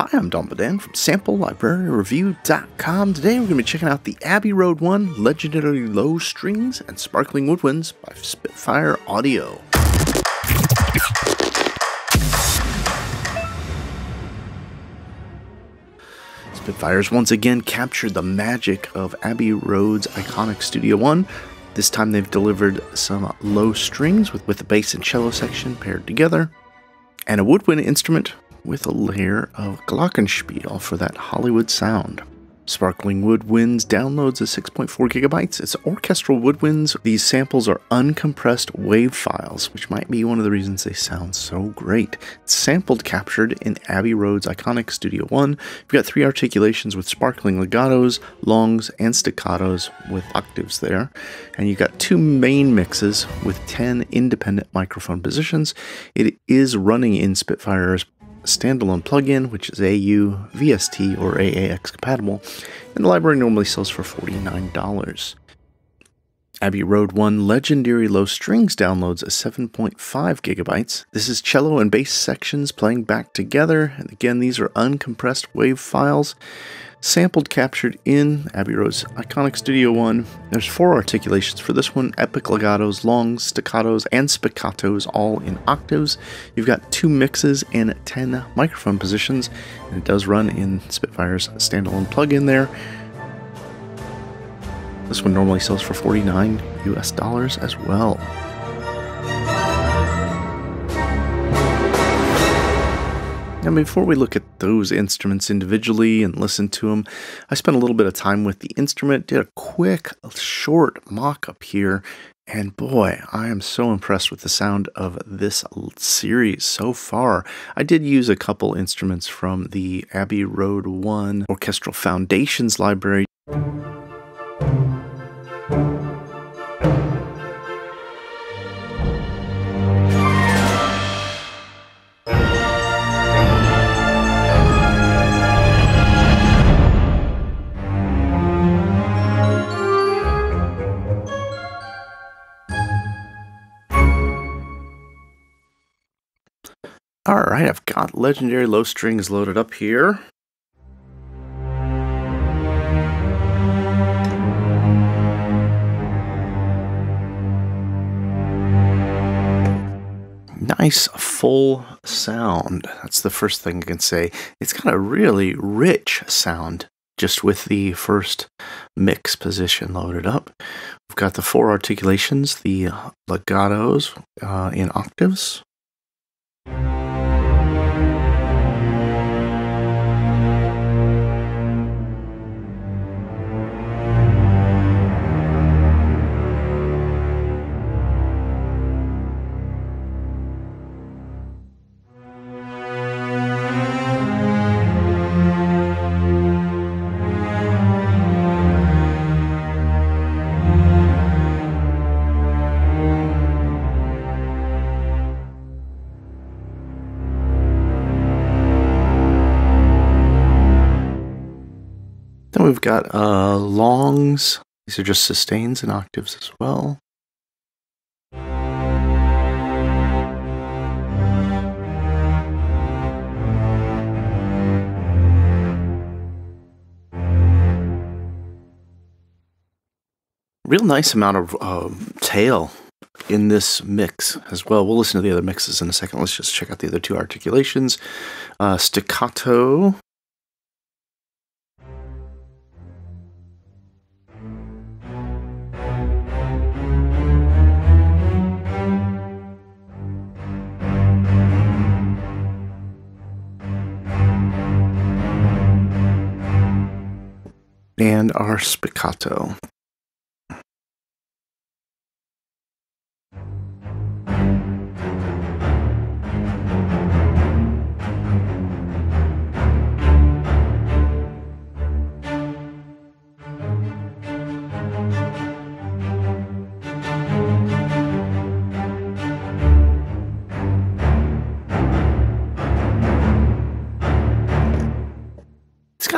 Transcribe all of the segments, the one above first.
Hi, I'm Don Badan from SampleLibraryReview.com. Today we're going to be checking out the Abbey Road One Legendary Low Strings and Sparkling Woodwinds by Spitfire Audio. Spitfires once again captured the magic of Abbey Road's iconic Studio One. This time they've delivered some low strings with the bass and cello section paired together, and a woodwind instrument with a layer of Glockenspiel for that Hollywood sound. Sparkling Woodwinds downloads is 6.4 gigabytes. It's orchestral woodwinds. These samples are uncompressed WAV files, which might be one of the reasons they sound so great. It's sampled, captured in Abbey Road's iconic Studio One. You've got three articulations with sparkling legatos, longs, and staccatos with octaves there. And you've got two main mixes with 10 independent microphone positions. It is running in Spitfire's standalone plugin, which is AU, VST, or AAX compatible, and the library normally sells for $49. Abbey Road One Legendary Low Strings downloads is 7.5 gigabytes. This is cello and bass sections playing back together, and again, these are uncompressed WAV files, sampled, captured in Abbey Road's iconic Studio One. There's four articulations for this one: epic legatos, longs, staccatos, and spiccatos, all in octaves. You've got two mixes and 10 microphone positions, and it does run in Spitfire's standalone plugin there. This one normally sells for $49 as well. Now, before we look at those instruments individually and listen to them, I spent a little bit of time with the instrument, did a quick, short mock-up here, and boy, I am so impressed with the sound of this series so far. I did use a couple instruments from the Abbey Road One Orchestral Foundations library. All right, I've got Legendary Low Strings loaded up here. Nice full sound. That's the first thing I can say. It's got a really rich sound just with the first mix position loaded up. We've got the four articulations, the legatos in octaves. Then we've got longs. These are just sustains and octaves as well. Real nice amount of tail in this mix as well. We'll listen to the other mixes in a second. Let's just check out the other two articulations. Staccato. And our spiccato.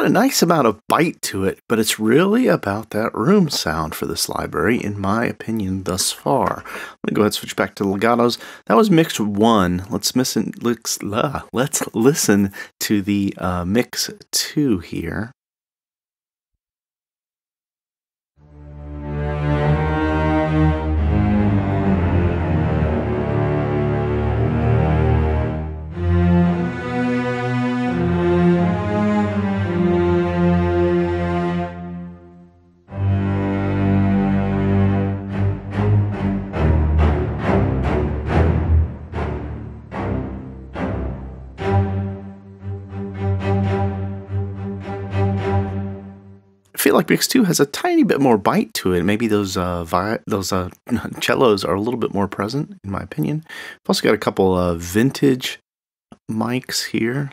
got a nice amount of bite to it, but it's really about that room sound for this library, in my opinion, thus far. I'm gonna go ahead and switch back to legatos. That was mix one. Let's listen to the mix two here. I feel like mix two has a tiny bit more bite to it. Maybe those cellos are a little bit more present, in my opinion. I've also got a couple of vintage mics here.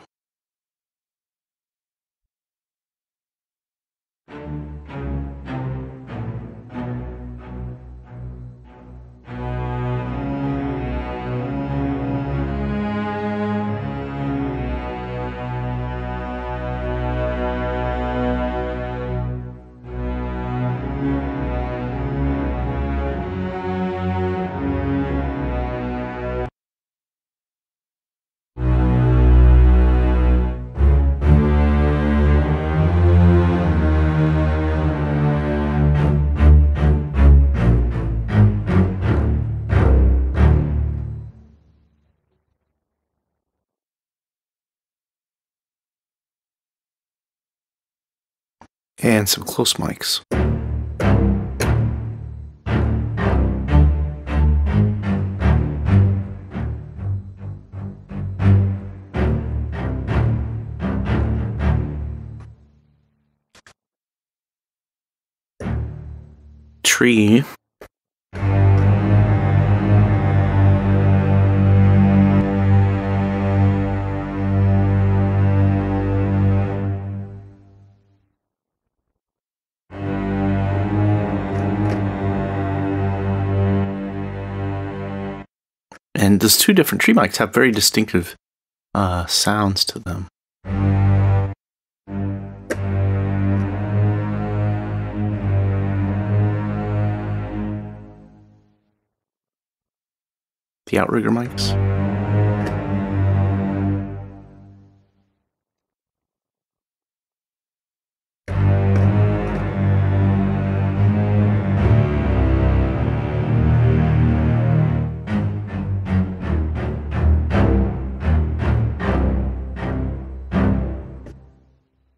And some close mics. Tree. And those two different tree mics have very distinctive sounds to them. The outrigger mics.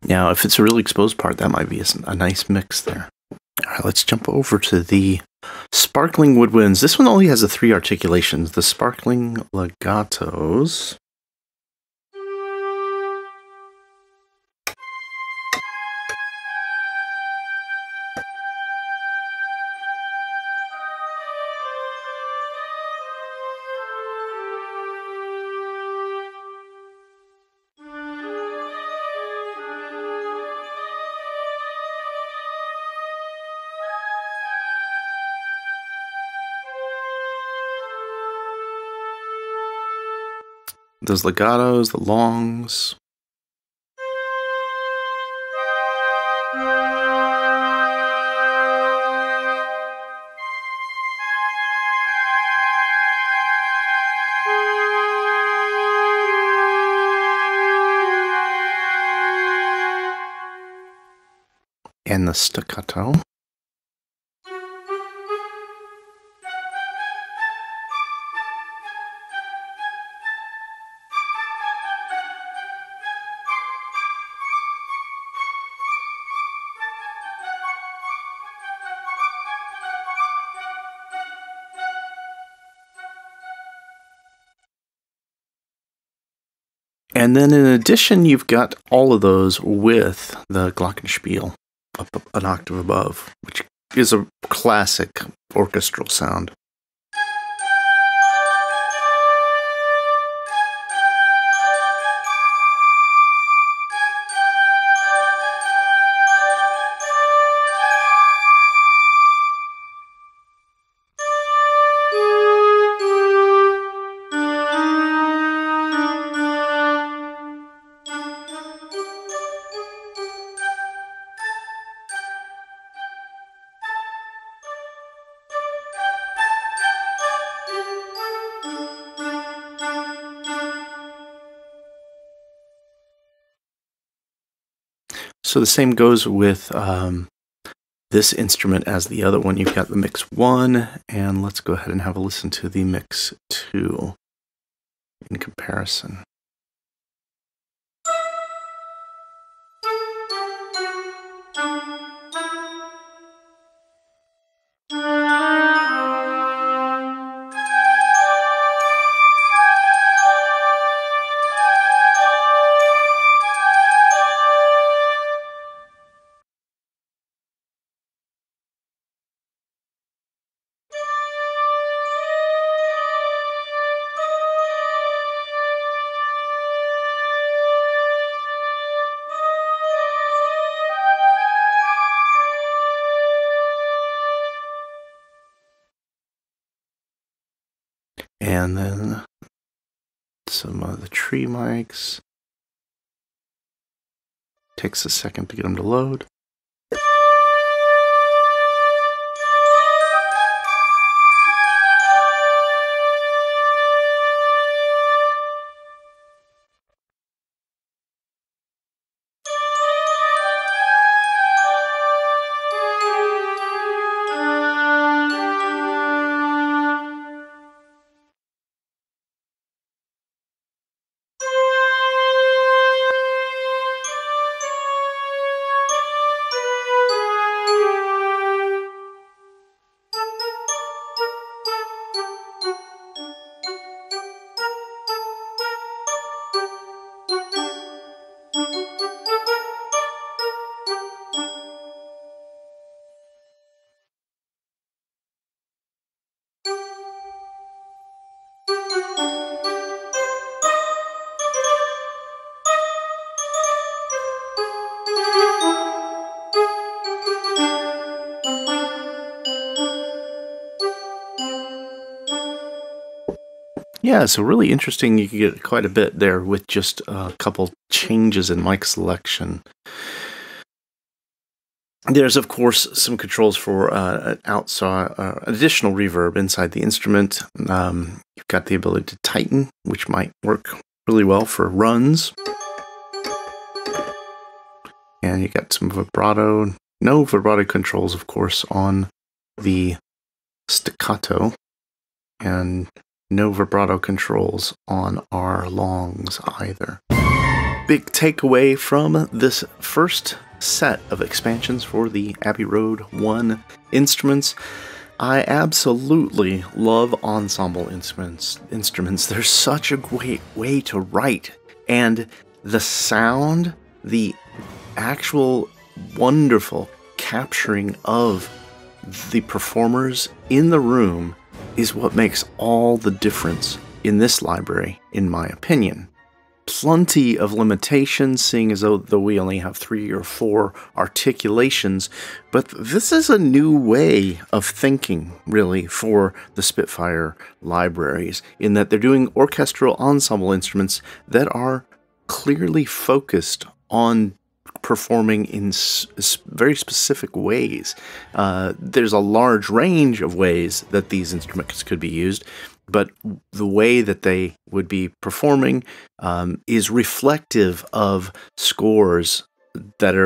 Now, if it's a really exposed part, that might be a nice mix there. All right, let's jump over to the Sparkling Woodwinds. This one only has the three articulations, the Sparkling Legatos. Those legatos, the longs. And the staccato. And then in addition, you've got all of those with the Glockenspiel up an octave above, which is a classic orchestral sound. So the same goes with this instrument as the other one. You've got the mix one, and let's go ahead and have a listen to the mix two in comparison. And then some of the tree mics. Takes a second to get them to load. Yeah, so really interesting. You can get quite a bit there with just a couple changes in mic selection. There's, of course, some controls for additional reverb inside the instrument. You've got the ability to tighten, which might work really well for runs. And you got some vibrato. No vibrato controls, of course, on the staccato. And no vibrato controls on our longs either. Big takeaway from this first set of expansions for the Abbey Road One instruments. I absolutely love ensemble instruments. They're such a great way to write. And the sound, the actual wonderful capturing of the performers in the room is what makes all the difference in this library, in my opinion. Plenty of limitations, seeing as though we only have 3 or 4 articulations, but this is a new way of thinking, really, for the Spitfire libraries, in that they're doing orchestral ensemble instruments that are clearly focused on performing in very specific ways. There's a large range of ways that these instruments could be used, but the way that they would be performing is reflective of scores that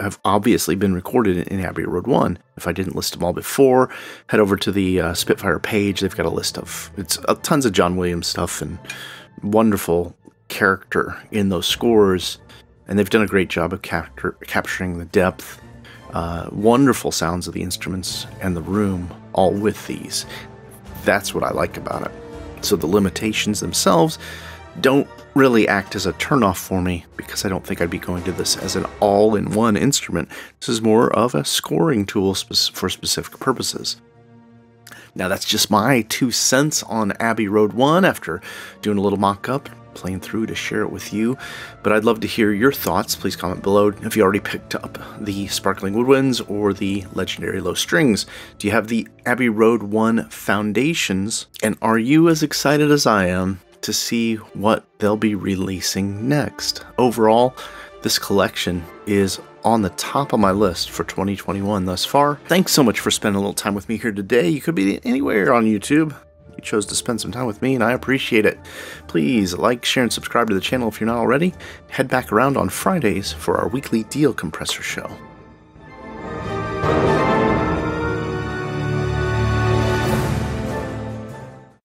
have obviously been recorded in Abbey Road One. If I didn't list them all before, head over to the Spitfire page. They've got a list of tons of John Williams stuff and wonderful character in those scores. And they've done a great job of capturing the depth, wonderful sounds of the instruments and the room, all with these. That's what I like about it. So the limitations themselves don't really act as a turnoff for me, because I don't think I'd be going to this as an all-in-one instrument. This is more of a scoring tool for specific purposes. Now that's just my 2 cents on Abbey Road One after doing a little mock-up, playing through to share it with you, but I'd love to hear your thoughts. Please comment below if you already picked up the Sparkling Woodwinds or the Legendary Low Strings. Do you have the Abbey Road One Foundations, and are you as excited as I am to see what they'll be releasing next? Overall, this collection is on the top of my list for 2021 thus far. Thanks so much for spending a little time with me here today. You could be anywhere on YouTube. you chose to spend some time with me, and I appreciate it. Please like, share, and subscribe to the channel if you're not already. Head back around on Fridays for our weekly Deal Compressor show.